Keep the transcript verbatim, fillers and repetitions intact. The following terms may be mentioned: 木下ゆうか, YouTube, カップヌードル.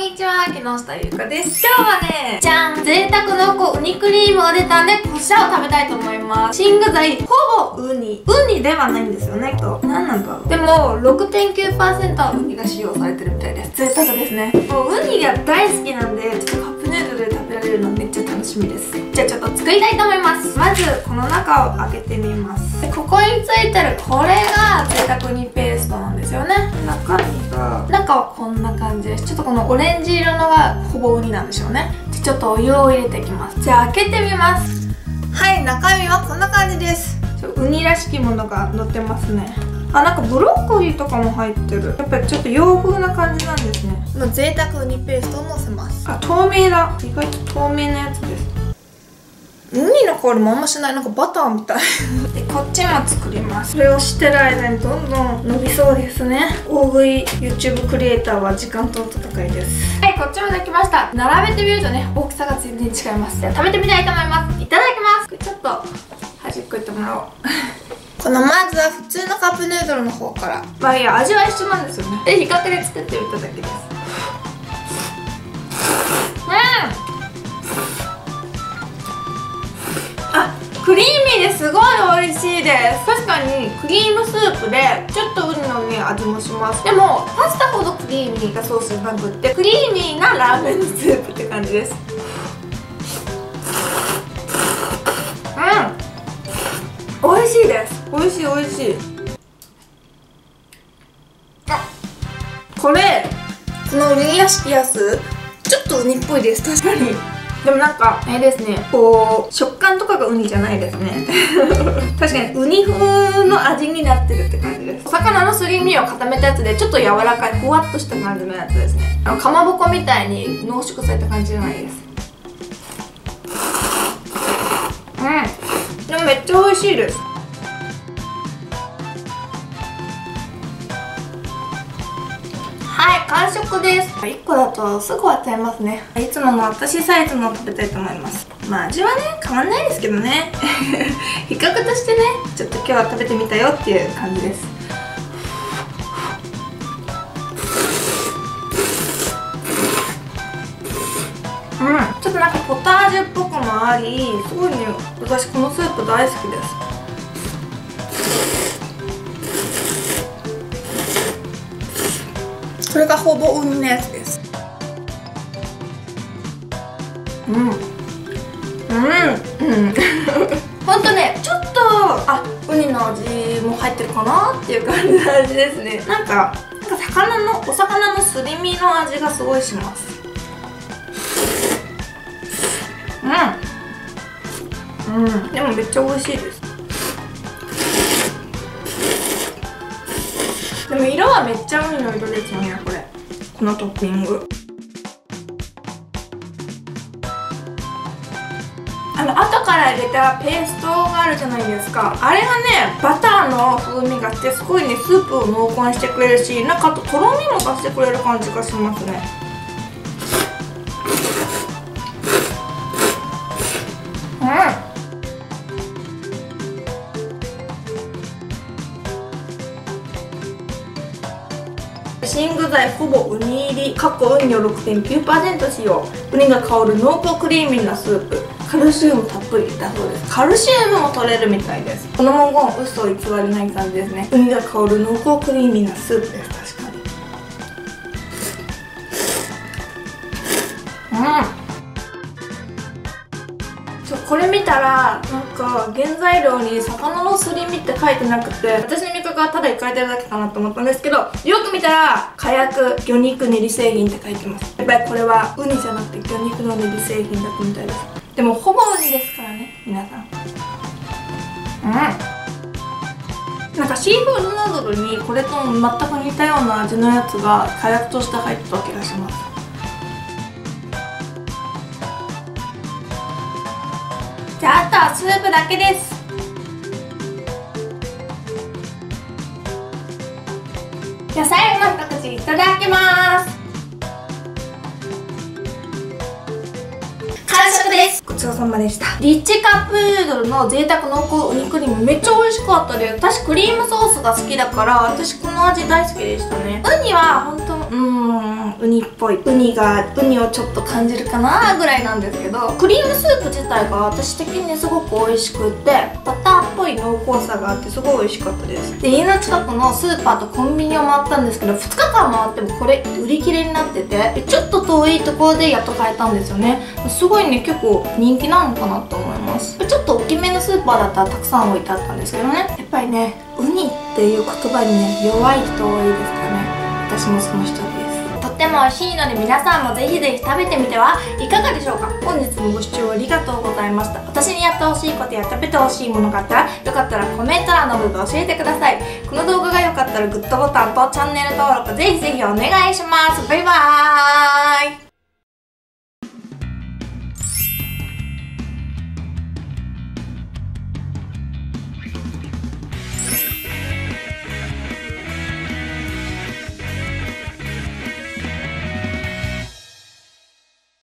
にちは、木下ゆうかです。今日はね、じゃん、贅沢のこうウニクリームが出たんで、こちらを食べたいと思います。新具材、ほぼウニ。ウニではないんですよね、と。なんなんだろう。でも、ろくてんきゅうパーセント はウニが使用されてるみたいです。贅沢ですね。もうウニが大好きなんで、ちょっとカップヌードルで食べられるのめっちゃ楽しみです。じゃあちょっと作りたいと思います。まず、この中を開けてみます。で、ここについてるこれが贅沢にペーストなんですよね。中身が、中はこんな感じです。ちょっとこのオレンジ色のがほぼウニなんでしょうね。ちょっとお湯を入れていきます。じゃあ開けてみます。はい、中身はこんな感じです。ちょっとウニらしきものが乗ってますね。あ、なんかブロッコリーとかも入ってる。やっぱりちょっと洋風な感じなんですね。この贅沢ウニペーストをのせます。あ、透明だ。意外と透明なやつです。ウニの香りもあんましない。なんかバターみたいで、こっちも作ります。それをしてる間にどんどん伸びそうですね。大食い YouTube クリエイターは時間との戦いです。はい、こっちもできました。並べてみるとね、大きさが全然違います。では食べてみたいと思います。いただきます。これちょっと端っこいってもらおうこのまずは普通のカップヌードルの方から。まあいや、味は一緒なんですよね。で、比較で作ってみただけです。うん、クリーミーですごい美味しいです。確かにクリームスープでちょっとウニのね味もします。でもパスタほどクリーミーがソースじゃなくって、クリーミーなラーメンスープって感じです。うん、美味しいです。美味しい美味しい。あ、これこのウニ屋敷やすちょっとウニっぽいです。確かに。でもなんかあれですね、こう食感とかがウニじゃないですね確かにウニ風の味になってるって感じです。お魚のすり身を固めたやつで、ちょっと柔らかいふわっとした感じのやつですね。あのかまぼこみたいに濃縮された感じじゃないです。うん、でもめっちゃ美味しいです。はい、完食です。いっこだとすぐ終わっちゃいますね。いつもの私サイズのを食べたいと思います。まあ味はね、変わんないですけどね比較としてね、ちょっと今日は食べてみたよっていう感じです。うん、ちょっとなんかポタージュっぽくもあり、すごいね、私このスープ大好きです。これがほぼウニのやつです。うんうんうんうんほんとね、ちょっとあウニの味も入ってるかなっていう感じの味ですね。なんかなんか魚のお魚のすり身の味がすごいします。うんうん、でもめっちゃ美味しいです。でも色はめっちゃウニの色ですよね、これ。このトッピング。あの後から入れたペーストがあるじゃないですか。あれがね、バターの風味がしてすごいね、スープを濃厚にしてくれるし、なんかあととろみも出してくれる感じがしますね。うん。新具材ほぼウニ入り、かっこウニを ろくてんきゅうパーセント 使用、ウニが香る濃厚クリーミーなスープ、カルシウムたっぷりだそうです。カルシウムも取れるみたいです。この文言、嘘を偽れない感じですね。ウニが香る濃厚クリーミーなスープです。確かに。うん、これ見たらなんか原材料に魚のすり身って書いてなくて、私の味覚はただいかれてるだけかなと思ったんですけど、よく見たら火薬魚肉練り製品って書いてます。やっぱりこれはウニじゃなくて魚肉の練り製品だったみたいです。でもほぼウニですからね、皆さん。うん、なんかシーフードナードルにこれと全く似たような味のやつが火薬として入ってた気がします。じゃあ、あとはスープだけです。じゃあ最後の一口いただきます。完食です。ごちそうさまでした。リッチカップヌードルの贅沢濃厚ウニクリームめっちゃ美味しかったです。私クリームソースが好きだから、私この味大好きでしたね。ウニは本当、うーん、ウニっぽい、ウニがウニをちょっと感じるかなぐらいなんですけど、クリームスープ自体が私的にすごく美味しくて、バターっぽい濃厚さがあってすごい美味しかったです。で、家の近くのスーパーとコンビニを回ったんですけど、ふつかかん回ってもこれ売り切れになってて、ちょっと遠いところでやっと買えたんですよね。すごいね、結構人気なのかなと思います。ちょっと大きめのスーパーだったらたくさん置いてあったんですけどね、やっぱりね、ウニっていう言葉にね弱い人多いですからね、私もその一人です。とっても美味しいので、皆さんもぜひぜひ食べてみてはいかがでしょうか。本日もご視聴ありがとうございました。私にやってほしいことや食べてほしいものがあったら、よかったらコメント欄の部分教えてください。この動画が良かったらグッドボタンとチャンネル登録ぜひぜひお願いします。バイバーイ。